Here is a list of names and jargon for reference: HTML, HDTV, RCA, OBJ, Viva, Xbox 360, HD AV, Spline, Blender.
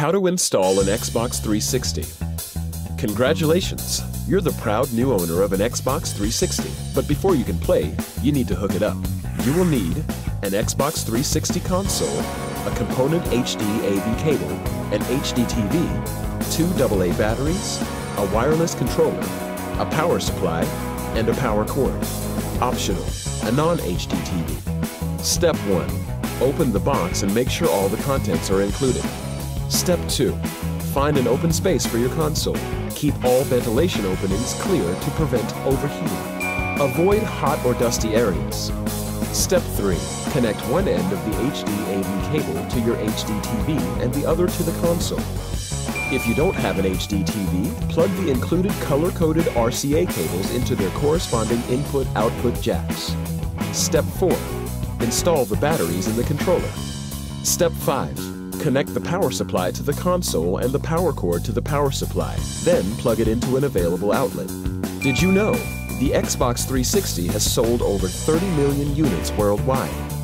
How to install an Xbox 360. Congratulations! You're the proud new owner of an Xbox 360. But before you can play, you need to hook it up. You will need an Xbox 360 console, a component HD AV cable, an HDTV, 2 AA batteries, a wireless controller, a power supply, and a power cord. Optional, a non-HDTV. Step 1. Open the box and make sure all the contents are included. Step 2. Find an open space for your console. Keep all ventilation openings clear to prevent overheating. Avoid hot or dusty areas. Step 3. Connect one end of the HD AV cable to your HDTV and the other to the console. If you don't have an HDTV, plug the included color-coded RCA cables into their corresponding input-output jacks. Step 4. Install the batteries in the controller. Step 5. Connect the power supply to the console and the power cord to the power supply, then plug it into an available outlet. Did you know? The Xbox 360 has sold over 30 million units worldwide.